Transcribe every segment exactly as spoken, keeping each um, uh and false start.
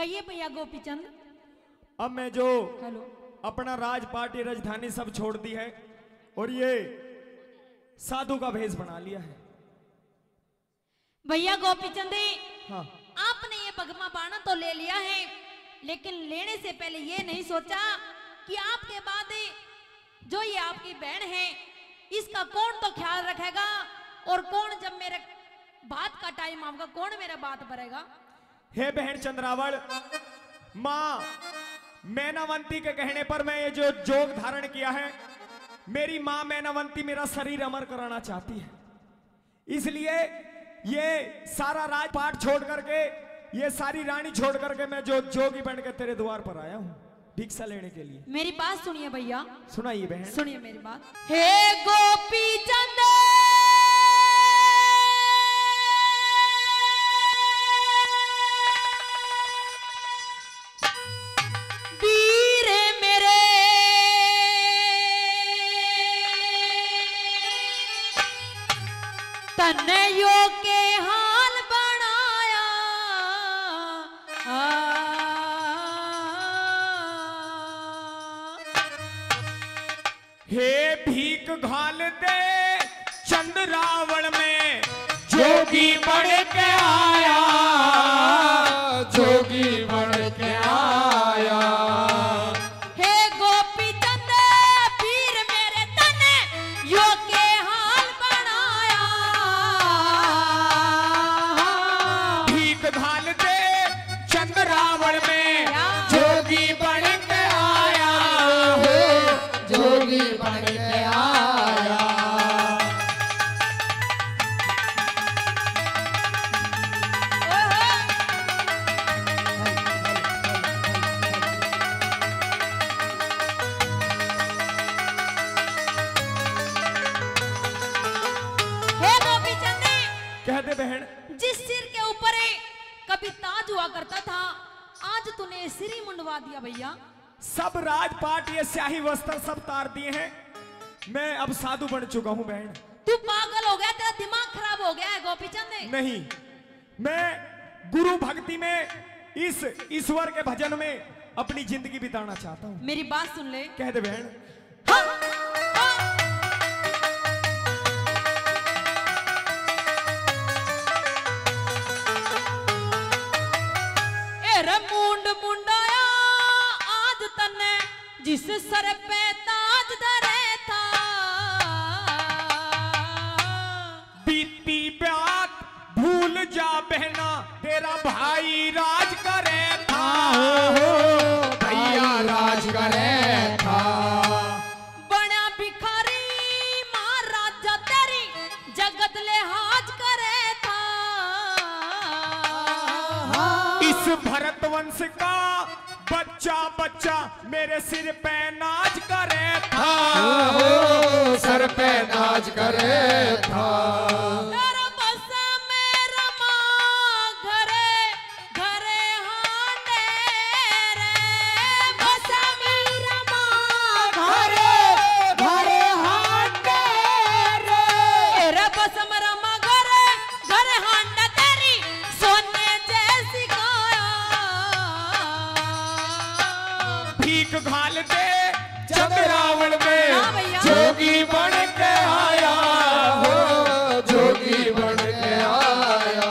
कहिए भैया गोपीचंद। अब मैं जो हेलो अपना राज पार्टी राजधानी सब छोड़ दी है और ये साधु का भेष बना लिया है। भैया गोपीचंद हाँ। आपने ये बगमा बाणा तो ले लिया है, लेकिन लेने से पहले ये नहीं सोचा कि आपके बाद जो ये आपकी बहन है इसका कौन तो ख्याल रखेगा और कौन जब मेरे बात का टाइम आएगा कौन मेरा बात भरेगा। हे बहन चंद्रावल माँ, मैनावंती के कहने पर मैं ये जो जोग धारण किया है, मेरी माँ मैनावंती मेरा शरीर अमर कराना चाहती है, इसलिए ये सारा राजपाट छोड़ करके ये सारी रानी छोड़ करके मैं जो जोगी बन के तेरे द्वार पर आया हूँ भिक्षा लेने के लिए। मेरी बात सुनिए भैया। सुनाइए बहन। सुनिए मेरी बात। हे गोपीचंद घाल दे चंद्रावल में जोगी बन के आया, जोगी बन के आया। हे गोपीचंद पीर मेरे तने यो के हाल बनाया। भीख घाल दे चंद्रावल में जोगी बन के आया, हो जोगी बन के आया। करता था आज तूने सिरी मुंडवा दिया भैया। सब राजपाट ये स्याही वस्त्र सब तार दिए हैं, मैं अब साधु बन चुका हूँ। बहन तू पागल हो गया, तेरा दिमाग खराब हो गया है गोपीचंद। नहीं, मैं गुरु भक्ति में इस ईश्वर के भजन में अपनी जिंदगी बिताना चाहता हूँ। मेरी बात सुन ले। कह दे बहन। हाँ। मुंड मुंडाया आज तने जिस सर पे ताज धरे था, बीती बात भूल जा बहना तेरा भाई राज करे था, हो भैया राज करे था। बना भिखारी महाराजा तेरी जगत ले हाज करे था, इस भरत वंश का बच्चा बच्चा मेरे सिर पे नाच करे था, हो सर पे नाच करे था। तेरा बस मेरा माँ घरे घरे हांडे रे, बस मेरा माँ घरे घरे हांडे रे, तेरा बस मेरा माँ घरे घरे हांडा तेरी सोने घाल दे चंद्रावल में जोगी बन के आया, हो जोगी बन के आया।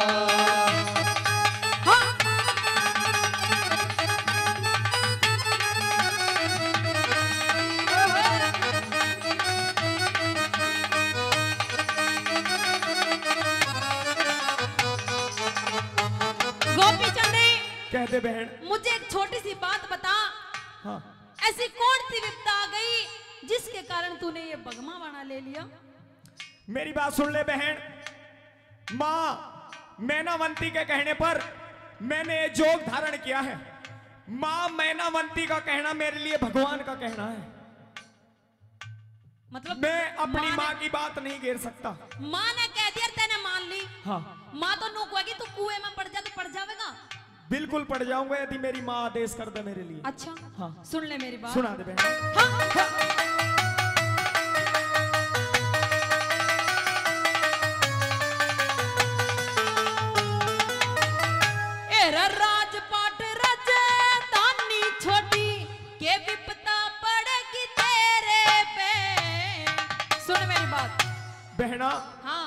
हाँ। गोपीचंद कहते बहन, मुझे एक छोटी सी बात बता। हाँ। ऐसी कौन सी विपदा आ गई जिसके कारण तूने ये बगमा बना ले लिया? मेरी बात सुन ले बहन। माँ मैनावंती के कहने पर मैंने ये जोग धारण किया है। माँ मैनावंती का कहना मेरे लिए भगवान का कहना है, मतलब मैं अपनी माँ की बात नहीं घेर सकता। माँ ने कह दिया, तेने मान ली। हाँ। माँ तो नोकवागी, तू कुएं में पड़ जा तो पड़ जाएगा। बिल्कुल पड़ जाऊंगा यदि मेरी माँ आदेश कर दे मेरे लिए। अच्छा हाँ, सुन ले मेरी बात। सुना दे बहन। हाँ, हाँ, हाँ। राजपाट राज ये विपदा पड़ेगी तेरे पे। सुन मेरी बात बहना, हाँ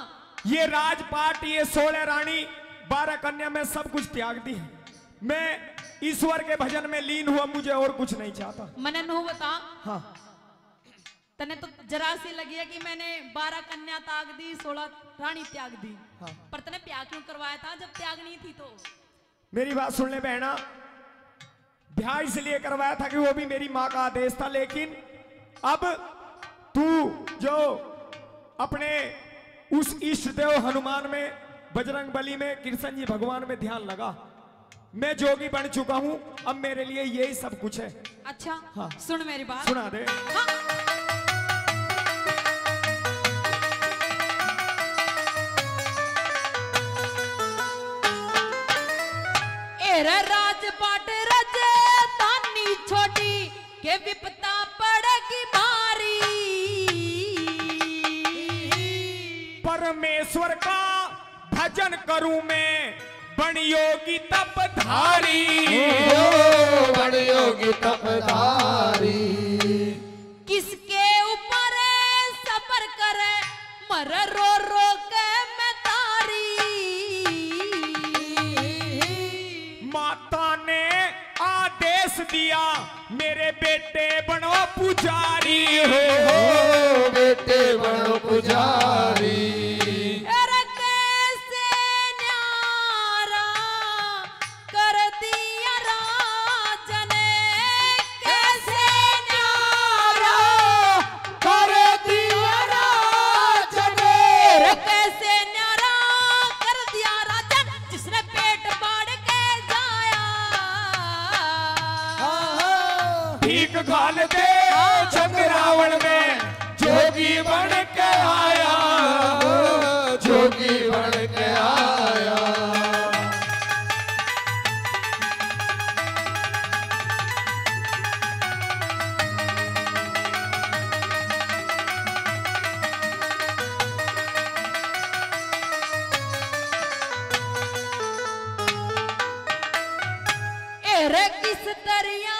ये राजपाट, ये सोलह रानी बारह कन्या में सब कुछ त्याग दी है। मैं ईश्वर के भजन में लीन हुआ, मुझे और कुछ नहीं चाहता। मनन हो बता, हाँ तने तो जरा सी लगी है कि मैंने बारह कन्या त्याग दी, सोलह रानी त्याग दी, हाँ। पर तने प्याग क्यों करवाया था जब त्याग नहीं थी? तो मेरी बात सुन ले बहना, ब्याह इसलिए करवाया था कि वो भी मेरी माँ का आदेश था। लेकिन अब तू जो अपने उस इष्ट देव हनुमान में, बजरंगबली में, कृष्ण जी भगवान में ध्यान लगा। मैं जोगी बन चुका हूँ, अब मेरे लिए यही सब कुछ है। अच्छा हाँ। सुन मेरी बात, सुना दे हाँ। एरा राजपाट राजधानी छोटी के विपदा पड़ेगी मारी। परमेश्वर का भजन करूं मैं, बन योगी तप धारी। बन योगी तप धारी, किसके ऊपर सबर करे, मर रो रो के मैं तारी। माता ने आदेश दिया, मेरे बेटे बनो पुजारी। हो बेटे बनो पुजारी, घाल दे छत रावण में, जोगी बन के आया। जोगी बन के आया, अरे किस दरिया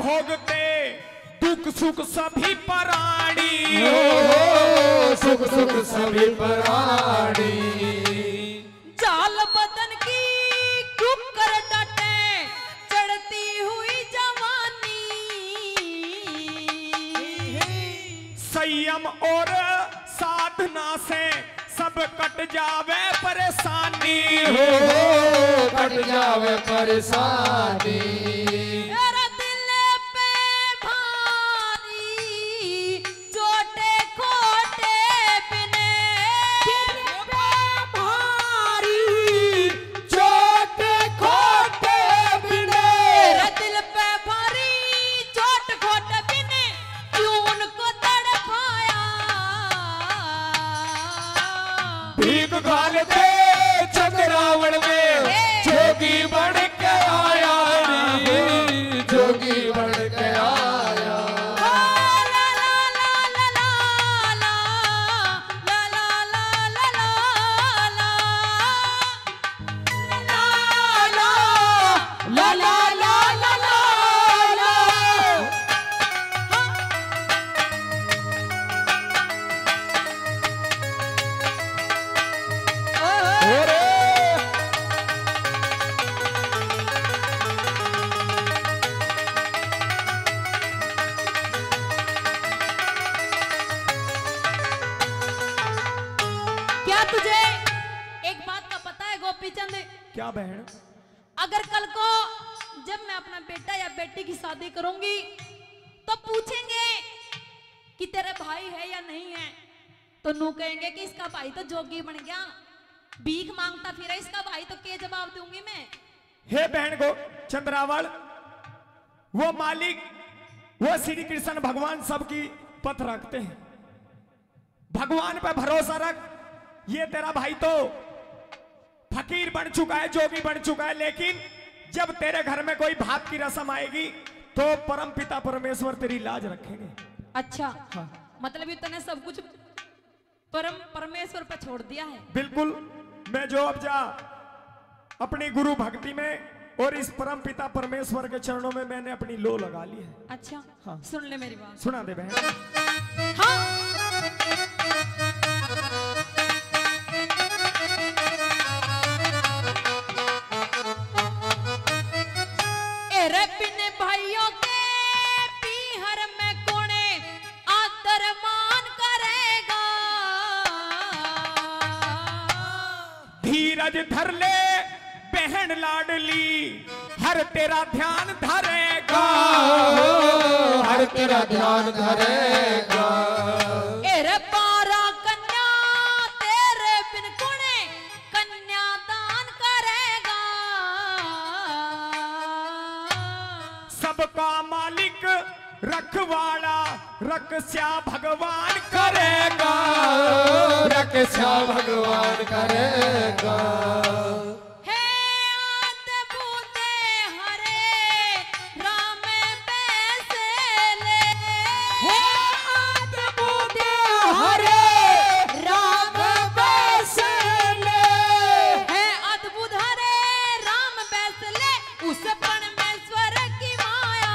भोगते, दुख सुख सभी पराणी। सुख सुख सभी पराणी, जाल बदन की कुक कर डटे, चढ़ती हुई जवानी। संयम और साधना से सब कट जावे परेशानी। हो कट जावे परेशानी, क्या बहन? अगर कल को जब मैं अपना बेटा या बेटी की शादी करूंगी तो पूछेंगे कि तेरा भाई है या नहीं है, तो नू कहेंगे कि इसका भाई तो जोगी बन गया, भीख मांगता फिरा, इसका भाई तो क्या जवाब दूंगी मैं। हे बहन को चंद्रावल, वो मालिक, वो श्री कृष्ण भगवान सबकी पथ रखते हैं। भगवान पर भरोसा रख। ये तेरा भाई तो फकीर बन चुका है, जोगी बन चुका है, लेकिन जब तेरे घर में कोई भाप की रसम आएगी तो परम पिता परमेश्वर तेरी लाज रखेंगे। अच्छा हाँ। मतलब इतने सब कुछ परम परमेश्वर पर छोड़ दिया है। बिल्कुल। मैं जो अब जा अपनी गुरु भक्ति में और इस परम पिता परमेश्वर के चरणों में मैंने अपनी लो लगा ली है। अच्छा हाँ। सुन ले मेरी बात। सुना दे बहन। हाँ। धर ले बहन लाडली, हर तेरा ध्यान धरेगा, हर तेरा ध्यान धरेगा। एरे पारा कन्या तेरे बिन कुने कन्या दान करेगा। सबका मालिक रखवाला रक्षा भगवान करेगा, रक्षा भगवान करेगा। हे आद्भुते हरे राम बेसले, हे आद्भुते हरे राम बेसले, हे अद्भुत हरे राम बेसले, उस पण में स्वर्ग की माया।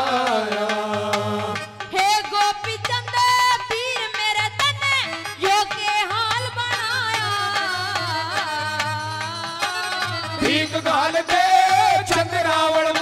चंद्रावल